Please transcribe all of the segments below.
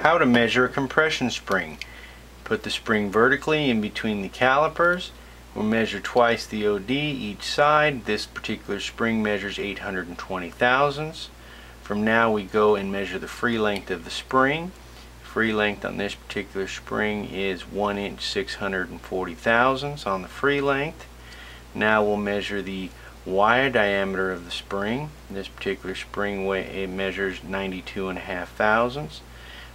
How to measure a compression spring. Put the spring vertically in between the calipers. We'll measure twice the OD each side. This particular spring measures 820 thousandths. From now we go and measure the free length of the spring. Free length on this particular spring is 1 inch 640 thousandths on the free length. Now we'll measure the wire diameter of the spring. This particular spring measures 92.5 thousandths.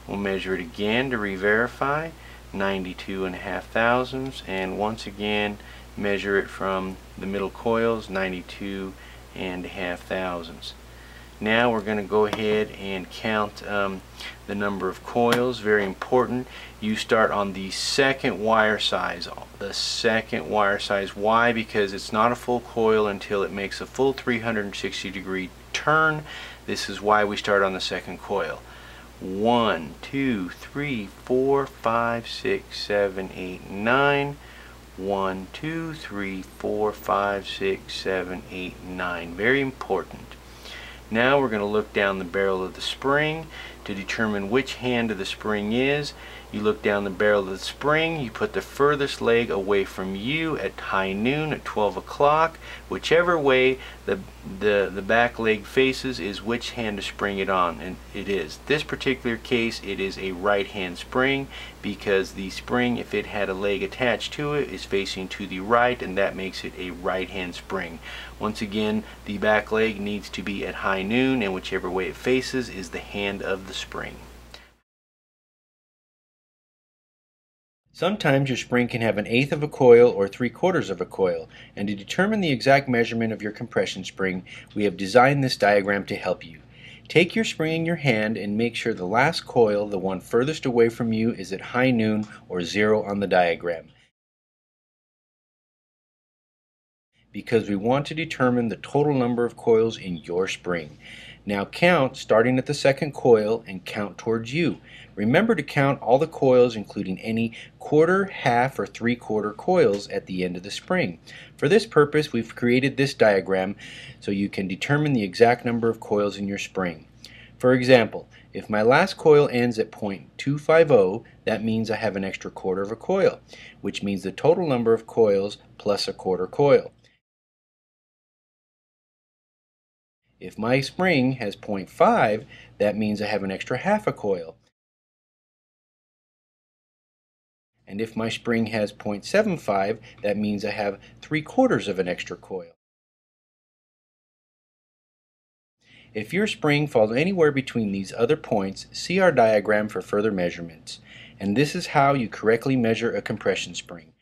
We'll measure it again to re-verify, 92.5 thousandths, and once again measure it from the middle coils, 92.5 thousandths. Now we're going to go ahead and count the number of coils. Very important, you start on the second wire size. Why? Because it's not a full coil until it makes a full 360-degree turn. This is why we start on the second coil. 1, 2, 3, 4, 5, 6, 7, 8, 9. 1, 2, 3, 4, 5, 6, 7, 8, 9. Very important. Now we're going to look down the barrel of the spring to determine which hand of the spring is. You look down the barrel of the spring, you put the furthest leg away from you at high noon at 12 o'clock. Whichever way the back leg faces is which hand to spring it on, and it is. This particular case, it is a right hand spring because the spring, if it had a leg attached to it, is facing to the right, and that makes it a right hand spring. Once again, the back leg needs to be at high noon, and whichever way it faces is the hand of the spring. Sometimes your spring can have 1/8 of a coil or 3/4 of a coil, and to determine the exact measurement of your compression spring, we have designed this diagram to help you. Take your spring in your hand and make sure the last coil, the one furthest away from you, is at high noon or 0 on the diagram. Because we want to determine the total number of coils in your spring. Now count starting at the second coil and count towards you. Remember to count all the coils, including any 1/4, half, or 3/4 coils at the end of the spring. For this purpose, we've created this diagram so you can determine the exact number of coils in your spring. For example, if my last coil ends at 0.250, that means I have an extra 1/4 of a coil, which means the total number of coils plus a 1/4 coil. If my spring has 0.5, that means I have an extra 1/2 a coil. And if my spring has 0.75, that means I have 3/4 of an extra coil. If your spring falls anywhere between these other points, see our diagram for further measurements. And this is how you correctly measure a compression spring.